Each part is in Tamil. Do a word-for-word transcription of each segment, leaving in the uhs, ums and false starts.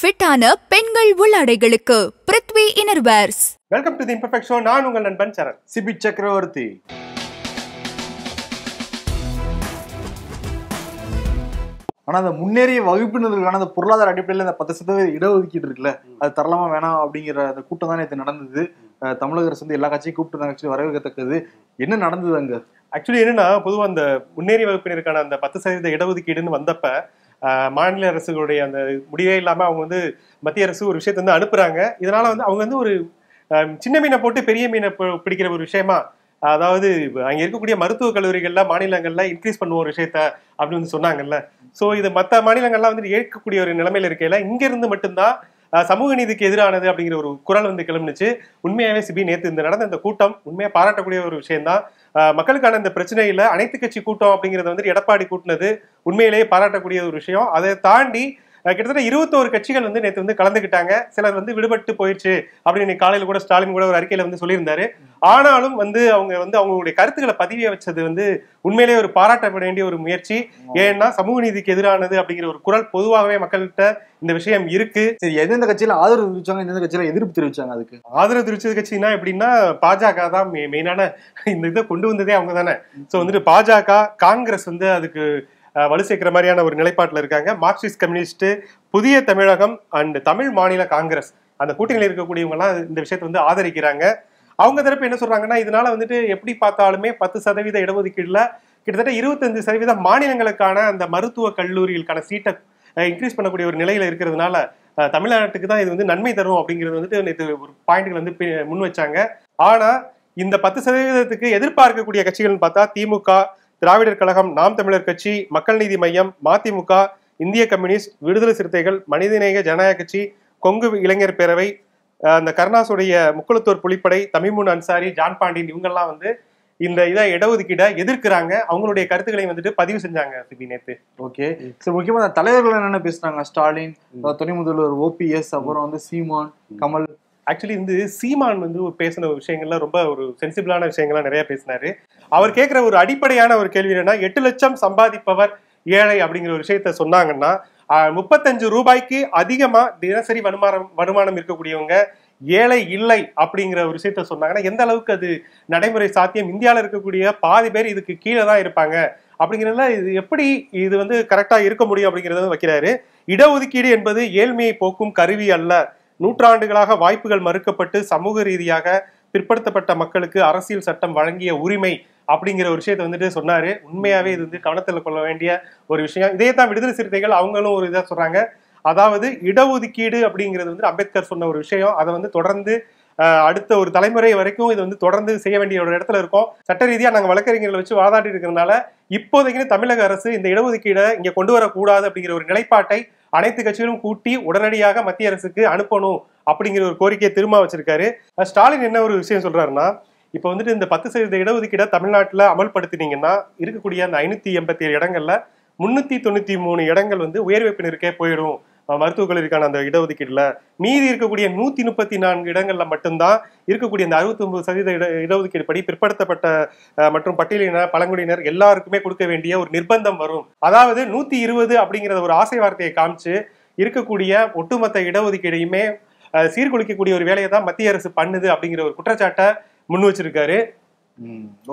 fit ஆன பெண்கள் உள்ளாடைகளுக்கு Prithvi innerwears. Welcome to the imperfect show. நான் உங்கள் நண்பன் சரண். சிபி சக்கரவர்த்தி. ஆனா அந்த முன்னேறிய வகுப்பினருக்கான அந்த பொருளாதார அடிப்படையில் இந்த பத்து சதவீத இடஒதுக்கீடு இருக்குல்ல, அது தரலாமா வேணாம் அப்படிங்கிற அந்த கூட்டம் தான் இது நடந்தது. தமிழக அரசு வந்து எல்லா கட்சியும் கூப்பிட்டு வரவேற்கத்தக்கது. என்ன நடந்தது அங்க? ஆக்சுவலி என்னன்னா, பொதுவாக அந்த முன்னேறிய வகுப்பினருக்கான அந்த பத்து சதவீத இடஒதுக்கீடுன்னு வந்தப்ப மாநில அரசுகளுடைய அந்த முடிவே இல்லாமல் அவங்க வந்து மத்திய அரசு ஒரு விஷயத்த வந்து அனுப்புகிறாங்க. இதனால் வந்து அவங்க வந்து ஒரு சின்ன மீனை போட்டு பெரிய மீனை பிடிக்கிற ஒரு விஷயமா, அதாவது அங்கே இருக்கக்கூடிய மருத்துவக் கல்லூரிகளில் மாநிலங்களில் இன்க்ரீஸ் பண்ணுவோம் ஒரு விஷயத்த அப்படின்னு வந்து சொன்னாங்கல்ல. ஸோ இது மற்ற மாநிலங்கள்லாம் வந்து ஏற்கக்கூடிய ஒரு நிலைமையில் இருக்கையில் இங்கேருந்து மட்டும்தான் சமூக நீதிக்கு எதிரானது அப்படிங்கிற ஒரு குரல் வந்து கிளம்பிச்சு. உண்மையாகவே சிபி நேற்று இந்த நடந்த இந்த கூட்டம் உண்மையாக பாராட்டக்கூடிய ஒரு விஷயம்தான். மக்களுக்கான இந்த பிரச்சனையில் அனைத்து கட்சி கூட்டம் அப்படிங்கிறது வந்து எடப்பாடி கூட்டினது உண்மையிலேயே பாராட்டக்கூடிய ஒரு விஷயம். அதை தாண்டி கிட்டத்தட்ட இருபத்தோரு கட்சிகள் வந்து நேற்று வந்து கலந்துக்கிட்டாங்க. சிலர் வந்து விடுபட்டு போயிடுச்சு அப்படின்னு இன்னைக்கு காலையில் கூட ஸ்டாலின் கூட ஒரு அறிக்கையில் வந்து சொல்லியிருந்தாரு. ஆனாலும் வந்து அவங்க வந்து அவங்களுடைய கருத்துக்களை பதிய வச்சது வந்து உண்மையிலேயே ஒரு பாராட்டப்பட வேண்டிய ஒரு முயற்சி. ஏன்னா சமூக நீதிக்கு எதிரானது அப்படிங்கிற ஒரு குரல் பொதுவாகவே மக்கள்கிட்ட இந்த விஷயம் இருக்கு. சரி, எந்தெந்த கட்சியில ஆதரவு தெரிவிச்சாங்க, எந்தெந்த கட்சியில எதிர்ப்பு தெரிவிச்சாங்க? அதுக்கு ஆதரவு தெரிவிச்சது கட்சின்னா எப்படின்னா, பாஜக தான் மெயினான இந்த இதை கொண்டு வந்ததே அவங்க தானே. ஸோ வந்துட்டு பாஜக, காங்கிரஸ் வந்து அதுக்கு வலு சேர்க்கிற மாதிரியான ஒரு நிலைப்பாட்டில் இருக்காங்க. மார்க்சிஸ்ட் கம்யூனிஸ்ட், புதிய தமிழகம் அண்ட் தமிழ் மாநில காங்கிரஸ் அந்த கூட்டணியில் இருக்கக்கூடியவங்கலாம் இந்த விஷயத்தை வந்து ஆதரிக்கிறாங்க. அவங்க தரப்பு என்ன சொல்றாங்கன்னா, இதனால வந்துட்டு எப்படி பார்த்தாலுமே பத்து சதவீத இடஒதுக்கீடுல கிட்டத்தட்ட இருபத்தஞ்சு சதவீத மாநிலங்களுக்கான அந்த மருத்துவ கல்லூரிகளுக்கான சீட்டை இன்க்ரீஸ் பண்ணக்கூடிய ஒரு நிலையில இருக்கிறதுனால தமிழ்நாட்டுக்கு தான் இது வந்து நன்மை தரும் அப்படிங்கிறது வந்துட்டு ஒரு பாயிண்ட்கள் வந்து முன் வச்சாங்க. ஆனா இந்த பத்து சதவீதத்துக்கு எதிர்பார்க்கக்கூடிய கட்சிகள்னு பார்த்தா திமுக, திராவிடர் கழகம், நாம் தமிழர் கட்சி, மக்கள் நீதி மையம், மதிமுக, இந்திய கம்யூனிஸ்ட், விடுதலை சிறுத்தைகள், மனிதநேய ஜனநாயகக்கட்சி, கொங்கு இளைஞர் பேரவை, அந்த கருணாசுடைய முக்குளத்தூர் புலிப்படை, தமிமுன் அன்சாரி, ஜான் பாண்டியன், இவங்கெல்லாம் வந்து இந்த இதை இடஒதுக்கீட எதிர்க்கிறாங்க. அவங்களுடைய கருத்துக்களை வந்துட்டு பதிவு செஞ்சாங்க சிபி நேத்து. ஓகே, சரி, முக்கியமா அந்த தலைவர்கள் என்னென்ன பேசுனாங்க? ஸ்டாலின், துணை முதல்வர் ஓபிஎஸ், அப்புறம் வந்து சீமான், கமல். ஆக்சுவலி வந்து சீமான் வந்து பேசின விஷயங்கள்லாம் ரொம்ப ஒரு சென்சிபிளான விஷயங்கள்லாம் நிறைய பேசினாரு. அவர் கேட்குற ஒரு அடிப்படையான ஒரு கேள்வி என்னன்னா, எட்டு லட்சம் சம்பாதிப்பவர் ஏழை அப்படிங்கிற ஒரு விஷயத்த சொன்னாங்கன்னா, முப்பத்தஞ்சு ரூபாய்க்கு அதிகமா தினசரி வருமானம் வருமானம் இருக்கக்கூடியவங்க ஏழை இல்லை அப்படிங்கிற ஒரு விஷயத்த சொன்னாங்கன்னா எந்த அளவுக்கு அது நடைமுறை சாத்தியம்? இந்தியாவில் இருக்கக்கூடிய பாதி பேர் இதுக்கு கீழே தான் இருப்பாங்க அப்படிங்கிறதுல இது எப்படி இது வந்து கரெக்டா இருக்க முடியும் அப்படிங்கிறத வந்து வைக்கிறாரு. இடஒதுக்கீடு என்பது ஏழ்மையை போக்கும் கருவி அல்ல. நூற்றாண்டுகளாக வாய்ப்புகள் மறுக்கப்பட்டு சமூக ரீதியாக பிற்படுத்தப்பட்ட மக்களுக்கு அரசியல் சட்டம் வழங்கிய உரிமை அப்படிங்கிற ஒரு விஷயத்த வந்துட்டு சொன்னாரு. உண்மையாவே இது வந்து கவனத்தில் கொள்ள வேண்டிய ஒரு விஷயம். இதே தான் விடுதலை சிறுத்தைகள் அவங்களும் ஒரு இதாக சொல்றாங்க. அதாவது இடஒதுக்கீடு அப்படிங்கிறது வந்து அம்பேத்கர் சொன்ன ஒரு விஷயம். அதை வந்து தொடர்ந்து அடுத்த ஒரு தலைமுறை வரைக்கும் இது வந்து தொடர்ந்து செய்ய வேண்டிய ஒரு இடத்துல இருக்கும். சட்ட ரீதியாக நாங்கள் வழக்கறிஞர்களை வச்சு வாதாட்டி இருக்கிறதுனால இப்போதைக்குன்னு தமிழக அரசு இந்த இடஒதுக்கீடை இங்கே கொண்டு வரக்கூடாது அப்படிங்கிற ஒரு நிலைப்பாட்டை அனைத்து கட்சிகளும் கூட்டி உடனடியாக மத்திய அரசுக்கு அனுப்பணும் அப்படிங்கிற ஒரு கோரிக்கையை திரும்ப வச்சிருக்காரு. ஸ்டாலின் என்ன ஒரு விஷயம் சொல்றாருன்னா, இப்போ வந்துட்டு இந்த பத்து சதவீத இடஒதுக்கீடை தமிழ்நாட்டில் அமல்படுத்தினீங்கன்னா இருக்கக்கூடிய அந்த ஐநூத்தி எண்பத்தி ஏழு இடங்கள்ல முன்னூத்தி தொண்ணூத்தி மூணு இடங்கள் வந்து உயர்வைப்பினருக்கே போயிடும் மருத்துவக் கல்லூரிக்கான அந்த இடஒதுக்கீடுல. மீதி இருக்கக்கூடிய நூத்தி முப்பத்தி நான்கு இடங்கள்ல மட்டும்தான் இருக்கக்கூடிய அந்த அறுபத்தி ஒன்பது சதவீத இட இடஒதுக்கீடு படி பிற்படுத்தப்பட்ட மற்றும் பட்டியலினர், பழங்குடியினர் எல்லாருக்குமே கொடுக்க வேண்டிய ஒரு நிர்பந்தம் வரும். அதாவது நூத்தி இருபது அப்படிங்கிற ஒரு ஆசை வார்த்தையை காமிச்சு இருக்கக்கூடிய ஒட்டுமொத்த இடஒதுக்கீடையுமே சீர்குலைக்கக்கூடிய ஒரு வேலையை தான் மத்திய அரசு பண்ணுது அப்படிங்கிற ஒரு குற்றச்சாட்டை முன் வச்சிருக்காரு.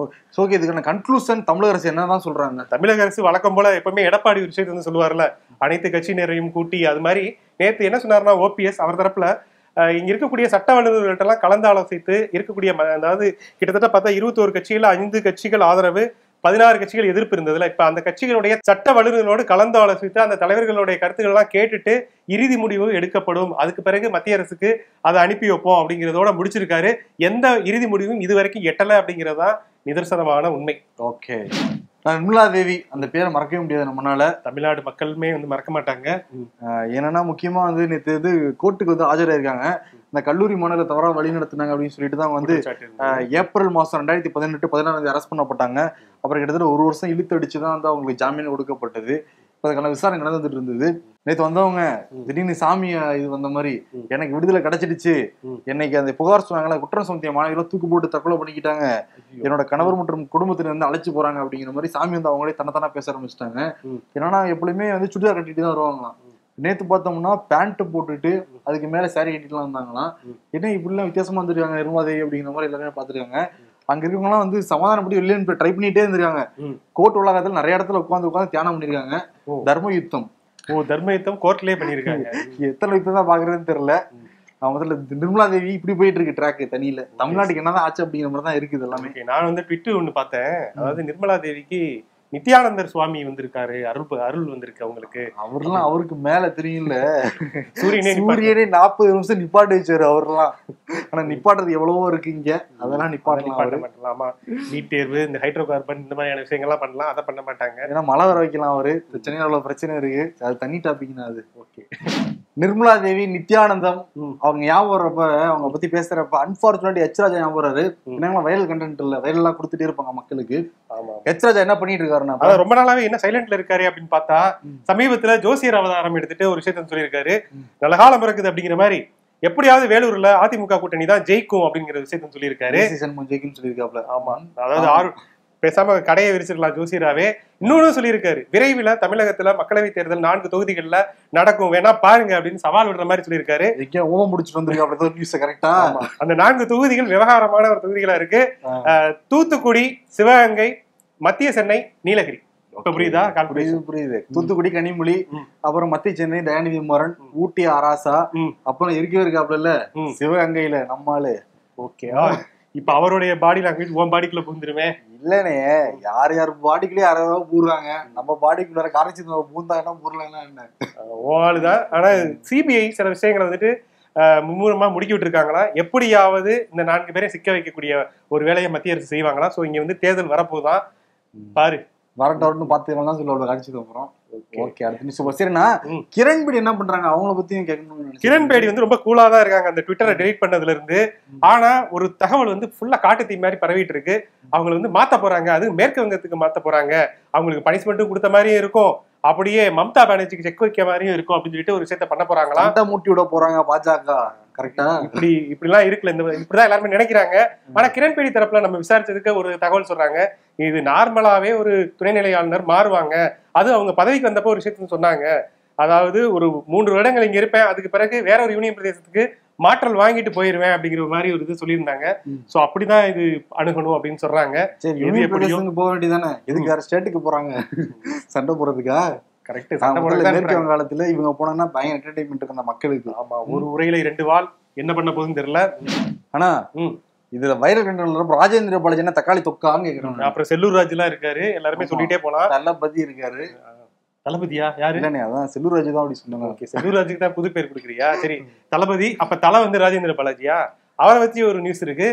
ஓகே, இதுக்கான கன்க்ளூஷன் தமிழக அரசு என்னதான் சொல்றாங்க? தமிழக அரசு வழக்கம் போல எப்பவுமே எடப்பாடி ஒரு விஷயத்தை வந்து சொல்லுவார்ல, அனைத்து கட்சியினரையும் கூட்டி. அது மாதிரி நேற்று என்ன சொன்னார்னா ஓபிஎஸ், அவர் தரப்புல இங்க இருக்கக்கூடிய சட்ட வல்லுநர்கள்ட்டெல்லாம் கலந்து ஆலோசித்து இருக்கக்கூடிய, அதாவது கிட்டத்தட்ட பார்த்தா இருபத்தோரு கட்சிகள் ஐந்து கட்சிகள் ஆதரவு, பதினாறு கட்சிகள் எதிர்ப்பு இருந்ததுல, இப்ப அந்த கட்சிகளுடைய சட்ட வல்லுநர்களோடு கலந்து ஆலோசித்து அந்த தலைவர்களுடைய கருத்துக்கள் எல்லாம் கேட்டுட்டு இறுதி முடிவு எடுக்கப்படும். அதுக்கு பிறகு மத்திய அரசுக்கு அதை அனுப்பி வைப்போம் அப்படிங்கிறதோட முடிச்சிருக்காரு. எந்த இறுதி முடிவும் இது வரைக்கும் எட்டலை அப்படிங்கிறதா நிதர்சனமான உண்மை. ஓகே, நிர்மலா தேவி அந்த பேரை மறக்கவே முடியாது நம்மளால. தமிழ்நாடு மக்களுமே வந்து மறக்க மாட்டாங்க. ஏன்னா முக்கியமா வந்து நேற்று வந்து கோர்ட்டுக்கு வந்து ஆஜராயிருக்காங்க. இந்த கல்லூரி மாணவர்கள் தவறாக வழி நடத்தினாங்க அப்படின்னு சொல்லிட்டு தான் வந்து ஏப்ரல் மாதம் ரெண்டாயிரத்தி பதினெட்டு பதினாறாம் தேதி அரஸ்ட் பண்ணப்பட்டாங்க. அப்புறம் கிட்டத்தட்ட ஒரு வருஷம் இழுத்தடிச்சு தான் வந்து அவங்களுக்கு ஜாமீன் கொடுக்கப்பட்டது. இப்போ அதுக்கான விசாரணை நடந்துட்டு இருந்தது. நேற்று வந்தவங்க திடீர்னு சாமியா இது வந்த மாதிரி எனக்கு விடுதலை கிடைச்சிடுச்சு, என்னைக்கு அந்த புகார் சொன்னாங்களா குற்றம் சுமத்திய மாணவிகளும் தூக்கு போட்டு தற்கொலை பண்ணிக்கிட்டாங்க, என்னோட கணவர் மற்றும் குடும்பத்தினர் வந்து அழைச்சி போறாங்க அப்படிங்கிற மாதிரி சாமி வந்து அவங்களே தனத்தானா பேச ஆரம்பிச்சிட்டாங்க. ஏன்னா எப்பவுமே வந்து சுடிதார் கட்டிட்டு தான் வருவாங்களாம். நேற்று பார்த்தோம்னா பேண்ட் போட்டுட்டு அதுக்கு மேல சாரி கட்டிட்டுலாம் இருந்தாங்கன்னா என்ன இப்படிலாம் வித்தியாசமா வந்துருக்காங்க நிர்மலாதேவி அப்படிங்கிற மாதிரி எல்லாருமே பாத்துருக்காங்க. அங்க இருக்கவங்கலாம் வந்து சமாதானப்படி வெளியே ட்ரை பண்ணிட்டே இருந்திருக்காங்க. கோர்ட் உலகத்துல நிறைய இடத்துல உட்காந்து உட்காந்து தியானம் பண்ணிருக்காங்க. தர்ம யுத்தம் ஓ தர்ம யுத்தம் கோர்ட்லயே பண்ணிருக்காங்க. எத்தனை யுத்தம் தான் பாக்குறதுன்னு தெரியல. முதல்ல நிர்மலா தேவி இப்படி போயிட்டு இருக்கு ட்ராக் தனியில தமிழ்நாட்டுக்கு என்னதான் ஆச்சு அப்படிங்கிற மாதிரி தான் இருக்குது எல்லாமே. நான் வந்து ட்விட்டு ஒண்ணு பார்த்தேன். அதாவது நிர்மலா தேவிக்கு நித்யானந்தர் சுவாமி வந்திருக்காரு, அருள் அருள் வந்திருக்கு அவங்களுக்கு. அவர்லாம் அவருக்கு மேல தெரியல, சூரியனே சூரியனே நாற்பது நிமிஷம் நிப்பாட்டு வச்சாரு அவர்லாம். ஆனா நிப்பாட்டுறது எவ்வளவோ இருக்கு இங்க, அதெல்லாம் நிப்பாட்டு நிப்பாட்ட மாட்டலாமா? நீட் தேர்வு, இந்த ஹைட்ரோ கார்பன், இந்த மாதிரியான விஷயங்கள்லாம் பண்ணலாம், அதை பண்ண மாட்டாங்க. ஏன்னா மழை வர வைக்கலாம் அவரு. சென்னையில அவ்வளவு பிரச்சனை இருக்கு, அது தண்ணி டாபிக்னா அது. ஓகே, நிர்மலா தேவி நித்யானந்தம் அவங்க ஞாபகம் வரப்ப அவங்க பத்தி பேசுறப்ப அன்பார்ச்சுனேட் எச்ராஜா ஞாபகம் வராரு. என்னங்களா வைரல் கண்டென்ட் இல்ல, வைரல்லாம் கொடுத்துட்டே இருப்பாங்க மக்களுக்கு. எச்ராஜா என்ன பண்ணிட்டு இருக்காருன்னா, அதாவது ரொம்ப நாளாவே என்ன சைலண்ட்ல இருக்காரு அப்படின்னு பார்த்தா, சமீபத்துல ஜோசியர் அவதாரம் எடுத்துட்டு ஒரு விஷயத்த சொல்லியிருக்காரு. நல்ல காலம் இருக்குது அப்படிங்கிற மாதிரி, எப்படியாவது வேலூர்ல அதிமுக கூட்டணி தான் ஜெயிக்கும் அப்படிங்கிற விஷயத்த சொல்லியிருக்காரு. ஜெயிக்கும் சொல்லியிருக்காப்ல. ஆமா, அதாவது ஆறு பேசாம கடையை விரிச்சிருக்கலாம் ஜோசியராவே. இன்னொன்னு சொல்லியிருக்காரு, விரைவில் தமிழகத்துல மக்களவைத் தேர்தல் நான்கு தொகுதிகள்ல நடக்கும், வேணா பாருங்க அப்படின்னு சவால் விடுற மாதிரி சொல்லியிருக்காரு. ஓம முடிச்சுட்டு வந்துருக்காங்க. அந்த நான்கு தொகுதிகள் விவகாரமான ஒரு தொகுதிகளா இருக்கு. தூத்துக்குடி, சிவகங்கை, மத்திய சென்னை, நீலகிரி. புரியுதா? புரியுது புரியுது. தூத்துக்குடி கனிமொழி, அப்புறம் மத்திய சென்னை தயாநிதி மாறன், ஊட்டி ஆராசா, அப்புறம் இருக்கவே இருக்காப்ல சிவகங்கையில நம்மாலு. ஓகே, இப்ப அவருடைய பாடி லாங்குவேஜ் உன் பாடிக்குள்ள புகுந்துருமே இல்லனே. யார் யார் பாடிக்குள்ளே யார் யாராவது பூர்றாங்க, நம்ம பாடிக்குள்ள கரைச்சி பூந்தாங்கன்னா பூர்லன்னா என்ன ஓடுதான். ஆனா சிபிஐ சில விஷயங்களை வந்துட்டு மும்முரமா முடிக்கி விட்டுருக்காங்களா, எப்படியாவது இந்த நான்கு பேரையும் சிக்க வைக்கக்கூடிய ஒரு வேலையை மத்திய அரசு செய்வாங்களா? சோ இங்க வந்து தேர்தல் வரப்போதான் பாரு, வரட்டோன்னு பாத்துக்கலாம் சொல்லுவோம் கரைச்சிட்டு அப்புறம். ஓகே, அடுத்து சூப்பர். சரிண்ணா, கிரண் பேடி என்ன பண்றாங்க அவங்கள பத்தியும் கேட்கணும். கிரண் பேடி வந்து ரொம்ப கூலா தான் இருக்காங்க அந்த ட்விட்டரை டெலிட் பண்ணதுல இருந்து. ஆனா ஒரு தகவல் வந்து ஃபுல்லா காட்டுத்தீ மாதிரி பரவிட்டு இருக்கு. அவங்களை வந்து மாத்த போறாங்க, அது மேற்கு வங்கத்துக்கு மாத்த போறாங்க. அவங்களுக்கு பனிஷ்மெண்ட்டும் கொடுத்த மாதிரியும் இருக்கும், அப்படியே மம்தா பானர்ஜிக்கு செக் வைக்க மாதிரியும் இருக்கும் அப்படின்னு சொல்லிட்டு ஒரு விஷயத்த பண்ண போறாங்களா, மூட்டி விட போறாங்க பாஜக. கரெக்டா? இப்படி இப்படி எல்லாம் இருக்குல்ல, இந்த இப்படிதான் எல்லாருமே நினைக்கிறாங்க. ஆனா கிரண் பேடி தரப்புல நம்ம விசாரிச்சதுக்கு ஒரு தகவல் சொல்றாங்க, இது நார்மலாவே ஒரு துணைநிலை ஆளுநர் மாறுவாங்க, அது அவங்க பதவிக்கு வந்தப்போ ஒரு விஷயத்த சொன்னாங்க. அதாவது ஒரு மூன்று வருடங்கள் இங்க இருப்பேன், அதுக்கு பிறகு வேற ஒரு யூனியன் பிரதேசத்துக்கு மாற்றல் வாங்கிட்டு போயிருவேன் அப்படிங்கிற மாதிரி ஒரு இது சொல்லியிருந்தாங்க. சோ அப்படிதான் இது அணுகணும் அப்படின்னு சொல்றாங்க. போக வேண்டியதானே, எதுக்கு வேற ஸ்டேட்டுக்கு போறாங்க சண்டை போறதுக்கா? கரெக்ட், சண்டை போடுறது. மேற்கு வங்காளத்துல இவங்க போனோம்னா பயங்கர என்டர்டைன்மெண்ட் இருந்த மக்களுக்கு. ஆமா, ஒரு உரையில இரண்டு வால், என்ன பண்ண போகுதுன்னு தெரியல. ஆனா இதுல வைரல் கண்டென்ட் ராஜேந்திர பாலாஜி என்ன தக்காளி தொக்கான்னு கேக்குறாங்க. அப்புறம் செல்லூர் ராஜ் எல்லாம் இருக்காரு, எல்லாருமே சொல்லிட்டே போலாம். தளபதி இருக்காரு. தளபதியா? யாரு? அதான் செல்லூர் ராஜு தான் அப்படி சொன்னாங்க. ஓகே, செல்லூர் ராஜுக்கு தான் புது பேர் கொடுக்குறியா? சரி, தளபதி. அப்ப தலை வந்து ராஜேந்திர பாலாஜியா? அவரை பத்தி ஒரு நியூஸ் இருக்கு.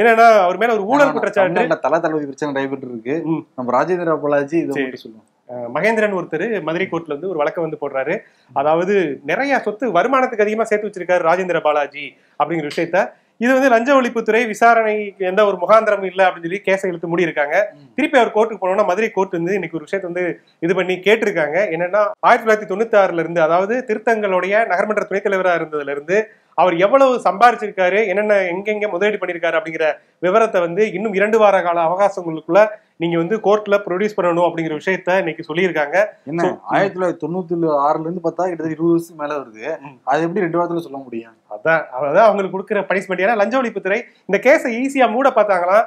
என்னன்னா அவர் மேல ஒரு ஊழல் குற்றச்சாட்டு, தலை தளபதி பிரச்சனை நடைபெற்று இருக்கு. நம்ம ராஜேந்திர பாலாஜி இதை சொல்லுவோம். மகேந்திரன் ஒருத்தர் மதுரை கோர்ட்ல வந்து ஒரு வழக்கம் வந்து போடுறாரு. அதாவது நிறைய சொத்து வருமானத்துக்கு அதிகமா சேர்த்து வச்சிருக்காரு ராஜேந்திர பாலாஜி அப்படிங்கிற விஷயத்த. இது வந்து லஞ்ச ஒழிப்புத்துறை விசாரணைக்கு எந்த ஒரு முகாந்திரமும் இல்லை அப்படின்னு சொல்லி கேஸை இழுத்து மூடி இருக்காங்க. திருப்பி அவர் கோர்ட்டுக்கு போனோம்னா மதுரை கோர்ட் வந்து இன்னைக்கு ஒரு விஷயத்த வந்து இது பண்ணி கேட்டிருக்காங்க. என்னன்னா ஆயிரத்தி தொள்ளாயிரத்தி தொண்ணூத்தி ஆறுல இருந்து, அதாவது திருத்தங்களுடைய நகர்மன்ற துணைத் தலைவராக இருந்ததுல இருந்து அவர் எவ்வளவு சம்பாரிச்சிருக்காரு, என்னென்ன எங்கெங்க முதலீடு பண்ணியிருக்காரு அப்படிங்கிற விவரத்தை வந்து இன்னும் இரண்டு வார கால அவகாசங்களுக்குள்ள நீங்க வந்து கோர்ட்ல ப்ரொடியூஸ் பண்ணணும் அப்படிங்கிற விஷயத்த இன்னைக்கு சொல்லியிருக்காங்க. என்ன, ஆயிரத்தி தொள்ளாயிரத்தி தொண்ணூத்தி ஆறுல இருந்து பார்த்தா கிட்டத்தட்ட இருபது வருஷத்துக்கு மேல வருது, அது எப்படி ரெண்டு வாரத்துல சொல்ல முடியும்? அதான் அதான் அவங்களுக்கு கொடுக்குற பனிஷ்மெண்ட். ஏன்னா லஞ்ச ஒழிப்புத்துறை இந்த கேஸை ஈஸியா மூட பார்த்தாங்களா,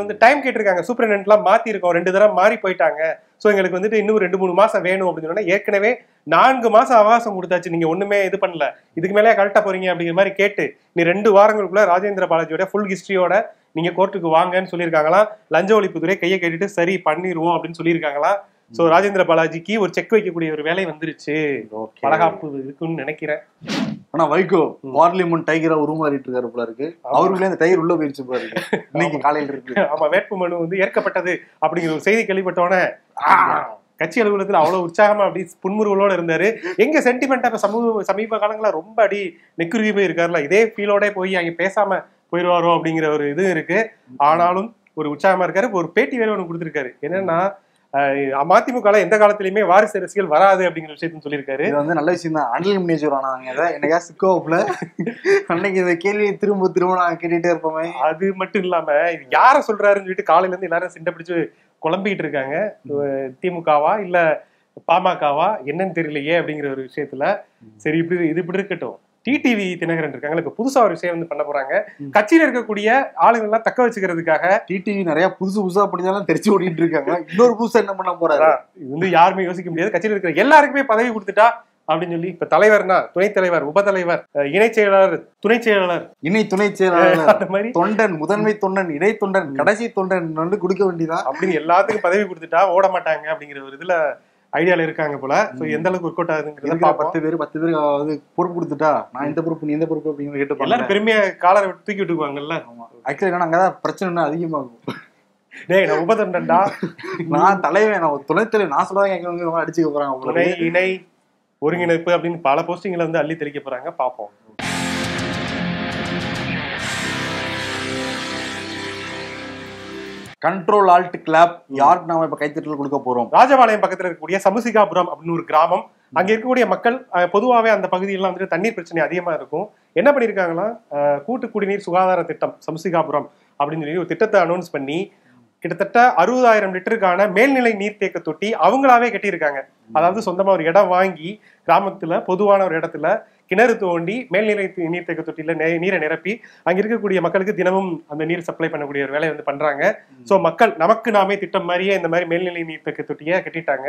வந்து டைம் கேட்டிருக்காங்க. சூப்பரண்டென்ட்லாம் மாத்தி இருக்கோம், ரெண்டு தடவை மாறி போயிட்டாங்க. ஸோ எங்களுக்கு வந்துட்டு இன்னும் ரெண்டு மூணு மாசம் வேணும் அப்படின்னு சொன்னா, ஏற்கனவே நான்கு மாசம் அவகாசம் கொடுத்தாச்சு, நீங்க ஒண்ணுமே இது பண்ணல, இதுக்கு மேலே கரெக்டா போறீங்க அப்படிங்கிற மாதிரி கேட்டு, நீ ரெண்டு வாரங்களுக்குள்ள ராஜேந்திர பாலாஜியோட ஃபுல் ஹிஸ்டரியோட நீங்க கோர்ட்டுக்கு வாங்கன்னு சொல்லியிருக்காங்களாம். லஞ்ச ஒழிப்புத்துறை கையை கேட்டுட்டு சரி பண்ணிடுவோம் அப்படின்னு சொல்லியிருக்காங்களா. சோ ராஜேந்திர பாலாஜிக்கு ஒரு செக் வைக்கக்கூடிய ஒரு வேலை வந்துருச்சு, பலகாப்பு இருக்குன்னு நினைக்கிறேன். ஆனா வைகோ பார்லிமெண்ட் டைகரா உருமாறிட்டு இருக்காரு போல இருக்கு. அவருக்குள்ளே அந்த டைகர் உள்ள போயிடுச்சு போல இருக்கு இன்னைக்கு காலையில இருக்கு. ஆமா, வேட்புமனு வந்து ஏற்கப்பட்டது அப்படிங்கிற ஒரு செய்தி கேள்விப்பட்டோன்னே கட்சி அலுவலகத்துல அவ்வளவு உற்சாகமா அப்படி புன்முறுவலோட இருந்தாரு. எங்க சென்டிமெண்டா சமூக சமீப காலங்களா ரொம்ப அடி நெக்குருகி போய் இருக்காருல, இதே ஃபீலோட போய் அங்க பேசாம போயிடுவாரோ அப்படிங்கிற ஒரு இது இருக்கு. ஆனாலும் ஒரு உற்சாகமா இருக்காரு. ஒரு பேட்டி வேலை ஒன்று கொடுத்துருக்காரு. என்னன்னா அதிமுக எந்த காலத்திலயுமே வாரிசு அரசியல் வராது அப்படிங்கிற விஷயத்த சொல்லியிருக்காரு. இது வந்து நல்ல விஷயம் தான். அண்டல் முன்னேஜர் ஆனாங்க என்னையா சிக்கோப்புல அன்னைக்கு இந்த கேள்வியை திரும்ப திரும்ப நாங்க கேட்டுட்டே இருப்போமே. அது மட்டும் இல்லாம இது யார சொல்றாருன்னு சொல்லிட்டு காலையில இருந்து எல்லாரும் சிண்டை பிடிச்சு குழம்பிக்கிட்டு இருக்காங்க. திமுகவா இல்ல பாமகவா என்னன்னு தெரியலையே அப்படிங்கிற ஒரு விஷயத்துல சரி இப்படி இது இப்படி இருக்கட்டும். டிடிவி தினகரன் இருக்காங்க, இப்ப புதுசா ஒரு விஷயம் வந்து பண்ண போறாங்க. கட்சியில இருக்கக்கூடிய ஆளுங்க எல்லாம் தக்க வச்சுக்கிறதுக்காக டிடிவி நிறைய புதுசு புதுசா அப்படின்னாலும் தெரிச்சு ஓடிட்டு இருக்காங்க. இன்னொரு புதுசா என்ன பண்ண போறாரு, இது வந்து யாருமே யோசிக்க முடியாது. கட்சியில இருக்கிற எல்லாருக்குமே பதவி கொடுத்துட்டா அப்படின்னு சொல்லி இப்ப தலைவர்னா துணைத் தலைவர், உப தலைவர், இணைச் செயலாளர், துணை செயலாளர், இணை துணை செயலாளர், தொண்டன், முதன்மை தொண்டன், இணை தொண்டன், கடைசி தொண்டன் வந்து கொடுக்க வேண்டியதா அப்படின்னு எல்லாத்துக்கும் பதவி கொடுத்துட்டா ஓட மாட்டாங்க அப்படிங்கிற ஒரு இதுல ஐடியால இருக்காங்க போல. சோ எந்த அளவுக்கு ஒர்க் அவுட் ஆகுதுங்கிறது பத்து பேர் பத்து பேர் பொறுப்பு கொடுத்துட்டா நான் இந்த பொறுப்பு நீ இந்த பொறுப்பு அப்படின்னு கேட்டு எல்லாரும் பெருமையா காலரை தூக்கி விட்டுக்குவாங்கல்ல. ஆக்சுவலி ஏன்னா அங்கதான் பிரச்சனைனா அதிகமாகும். டேய் நான் உப தொண்டன்டா, நான் தலைவன், நான் துணைத் தலைவர், நான் சொல்றேன் அடிச்சுக்க போறாங்க. இணை ஒருங்கிணைப்பு அப்படின்னு பல போஸ்டிங்ல வந்து அள்ளி தெளிக்க போறாங்க, பார்ப்போம். கண்ட்ரோல் ஆல்ட் கிளாப் யாருக்கு நாம இப்ப கைத்தட்டல் கொடுக்க போறோம். ராஜபாளையம் பக்கத்துல இருக்கக்கூடிய சமுசிகாபுரம் அப்படின்னு ஒரு கிராமம், அங்க இருக்கக்கூடிய மக்கள் பொதுவாகவே அந்த பகுதியெல்லாம் வந்துட்டு தண்ணீர் பிரச்சனை அதிகமா இருக்கும். என்ன பண்ணிருக்காங்கன்னா கூட்டு குடிநீர் சுகாதார திட்டம் சமுசிகாபுரம் அப்படின்னு சொல்லி ஒரு திட்டத்தை அனௌன்ஸ் பண்ணி கிட்டத்தட்ட அறுபதாயிரம் லிட்டருக்கான மேல்நிலை நீர்த்தேக்க தொட்டி அவங்களாவே கட்டியிருக்காங்க. அதாவது சொந்தமா ஒரு இடம் வாங்கி கிராமத்துல பொதுவான ஒரு இடத்துல கிணறு தோண்டி மேல்நிலை நீர்த்தேக்க தொட்டியில நீரை நிரப்பி அங்க இருக்கக்கூடிய மக்களுக்கு தினமும் அந்த நீர் சப்ளை பண்ணக்கூடிய ஒரு வேலையை வந்து பண்றாங்க. சோ மக்கள் நமக்கு நாமே திட்டம் மாதிரியே இந்த மாதிரி மேல்நிலை நீர்த்தேக்க தொட்டியை கட்டிட்டாங்க.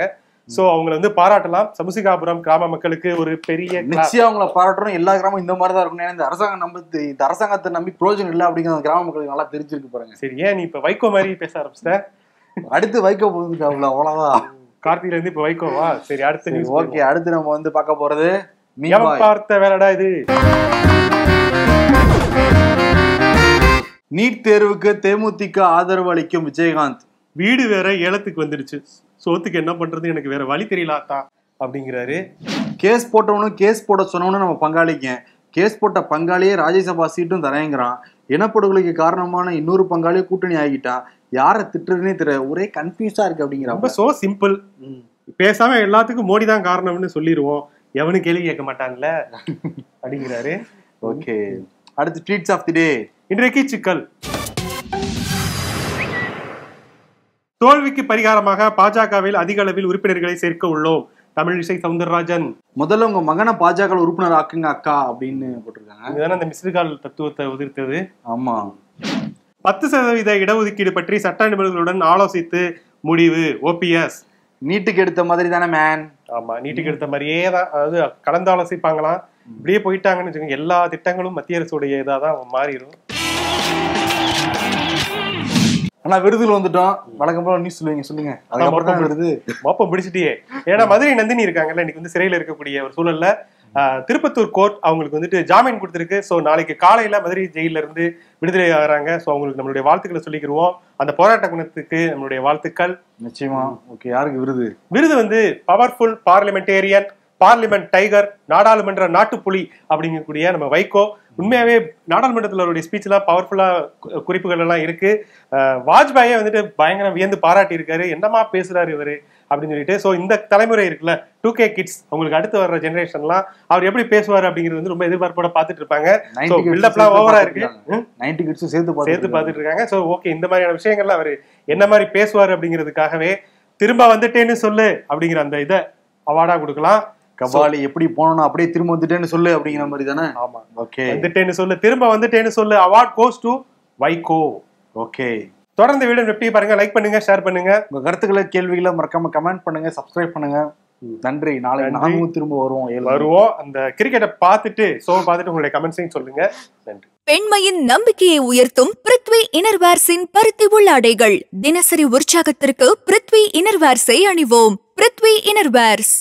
சோ அவங்களை வந்து பாராட்டலாம். சமுசிகாபுரம் கிராம மக்களுக்கு ஒரு பெரிய நிச்சயம் அவங்கள பாராட்டுறோம். எல்லா கிராமம் இந்த மாதிரிதான் இருக்கும். ஏன்னா இந்த அரசாங்கம் நம்பி இந்த அரசாங்கத்தை நம்பி பிரோஜனம் இல்லை அப்படிங்கிற கிராம மக்களுக்கு நல்லா தெரிஞ்சிருக்கு பாருங்க. சரி ஏன் நீ இப்ப வைகோ மாதிரி பேச ஆரம்பிச்சிட்ட? அடுத்து வைகோ போகுது அவ்வளவுதான். கார்த்தியில இருந்து இப்ப வைகோவா? சரி அடுத்து ஓகே. அடுத்து நம்ம வந்து பார்க்க போறது பார்த்த வேலைடா இது. நீட் தேர்வுக்கு தேமுதிக ஆதரவு அளிக்கும் விஜயகாந்த். வீடு வேற ஏலத்துக்கு வந்துருச்சு, சோத்துக்கு என்ன பண்றது எனக்கு வேற வழி தெரியலாத்தா அப்படிங்கிறாரு. கேஸ் போட்டவனும் கேஸ் போட சொன்னவனும் நம்ம பங்காளிங்க. கேஸ் போட்ட பங்காளியே ராஜ்யசபா சீட்டும் தரேங்கிறான். இனப்படுகொலைக்கு காரணமான இன்னொரு பங்காளியும் கூட்டணி ஆகிட்டான். யாரை திட்டுறதுன்னே தெரியல, ஒரே கன்ஃபியூஸா இருக்கு அப்படிங்கிறான். சோ சிம்பிள், பேசாம எல்லாத்துக்கும் மோடி தான் காரணம்னு சொல்லிடுவோம், எவனும் கேள்வி கேட்க மாட்டான்ல அப்படிங்கிறாரு. ஓகே அடுத்து ட்ரீட்ஸ் ஆஃப் தி டே. இன்றைக்கு சிக்கல் தோல்விக்கு பரிகாரமாக பாஜகவில் அதிக அளவில் உறுப்பினர்களை சேர்க்க உள்ளோம். தமிழிசை சவுந்தரராஜன். முதல்ல உங்க மகனை பாஜக உறுப்பினர் ஆக்குங்க அக்கா அப்படின்னு போட்டிருக்காங்க. இதுதானே அந்த மிஸ்ரிகால் தத்துவத்தை உதிர்த்தது. ஆமா. பத்து சதவீத இடஒதுக்கீடு பற்றி சட்ட நிபுணர்களுடன் ஆலோசித்து முடிவு. ஓபிஎஸ். நீட்டுக்கு எடுத்த மாதிரி தானே மேன். ஆமா நீட்டுக்கு எடுத்த மாதிரியே தான், அதாவது கலந்து ஆலோசிப்பாங்களாம். இப்படியே போயிட்டாங்கன்னு வச்சுக்கோங்க எல்லா திட்டங்களும் மத்திய அரசுடைய இதாக தான் மாறிடும். ஆனா விருதுல வந்துட்டோம். வழக்கம் போல நியூஸ் சொல்லுவீங்க, சொல்லுங்க விருது மோப்பம் பிடிச்சிட்டே. ஏன்னா மதுரை நந்தினி இருக்காங்கல்ல, இன்னைக்கு வந்து சிறையில் இருக்கக்கூடிய ஒரு சூழல்ல திருப்பத்தூர் கோர்ட் அவங்களுக்கு வந்துட்டு ஜாமீன் கொடுத்துருக்கு. ஸோ நாளைக்கு காலையில மதுரை ஜெயில இருந்து விடுதலை ஆகிறாங்க. ஸோ அவங்களுக்கு நம்மளுடைய வாழ்த்துக்களை சொல்லிக்கிருவோம். அந்த போராட்ட குணத்துக்கு நம்மளுடைய வாழ்த்துக்கள். நிச்சயமா. ஓகே யாருக்கு விருது? விருது வந்து பவர்ஃபுல் பார்லிமெண்டேரியன், பார்லிமெண்ட் டைகர், நாடாளுமன்ற நாட்டுப்புலி அப்படிங்கக்கூடிய நம்ம வைகோ. உண்மையாவே நாடாளுமன்றத்தில் அவருடைய ஸ்பீச் எல்லாம் பவர்ஃபுல்லா குறிப்புகள் எல்லாம் இருக்கு. வாஜ்பாயே வந்துட்டு பயங்கர வியந்து பாராட்டி இருக்காரு, என்னமா பேசுறாரு இவரு அப்படின்னு சொல்லிட்டு. ஸோ இந்த தலைமுறை இருக்குல்ல டூ கே கிட்ஸ், அவங்களுக்கு அடுத்து வர்ற ஜெனரேஷன்லாம் அவர் எப்படி பேசுவார் அப்படிங்கிறது வந்து ரொம்ப எதிர்பார்ப்போட பார்த்துட்டு இருப்பாங்க. ஓவரா இருக்கு, நைன்டி கிட்ஸும் சேர்த்து சேர்த்து பார்த்துட்டு இருக்காங்க. ஸோ ஓகே இந்த மாதிரியான விஷயங்கள்லாம் அவர் என்ன மாதிரி பேசுவார் அப்படிங்கிறதுக்காகவே திரும்ப வந்துட்டேன்னு சொல்லு அப்படிங்கிற அந்த இதை அவார்டா கொடுக்கலாம். கபாலி எப்படி போனோம் அப்படியே திரும்ப வந்துட்டேன்னு சொல்லு அப்படிங்கிற மாதிரி தானே. ஆமா ஓகே வந்துட்டேன்னு சொல்லு, திரும்ப வந்துட்டேன்னு சொல்லு award goes to Vaiko. Okay தொடர்ந்து வீடியோ எப்படி பாருங்க, லைக் பண்ணுங்க, ஷேர் பண்ணுங்க. உங்க கருத்துக்களை கேள்விகளை மறக்காம கமெண்ட் பண்ணுங்க, சப்ஸ்கிரைப் பண்ணுங்க. நன்றி. நாளை நானும் திரும்ப வருவோம் வருவோம் அந்த கிரிக்கெட்டை பார்த்துட்டு சோ பார்த்துட்டு உங்களுடைய கமெண்ட்ஸையும் சொல்லுங்க. நன்றி. பெண்மையின் நம்பிக்கையை உயர்த்தும் பிரித்வி இனர்வேர்ஸின் பருத்தி உள்ளாடைகள். தினசரி உற்சாகத்திற்கு பிரித்வி இனர்வேர்ஸை அணிவோம். பிரித்வி இனர்வேர்ஸ்.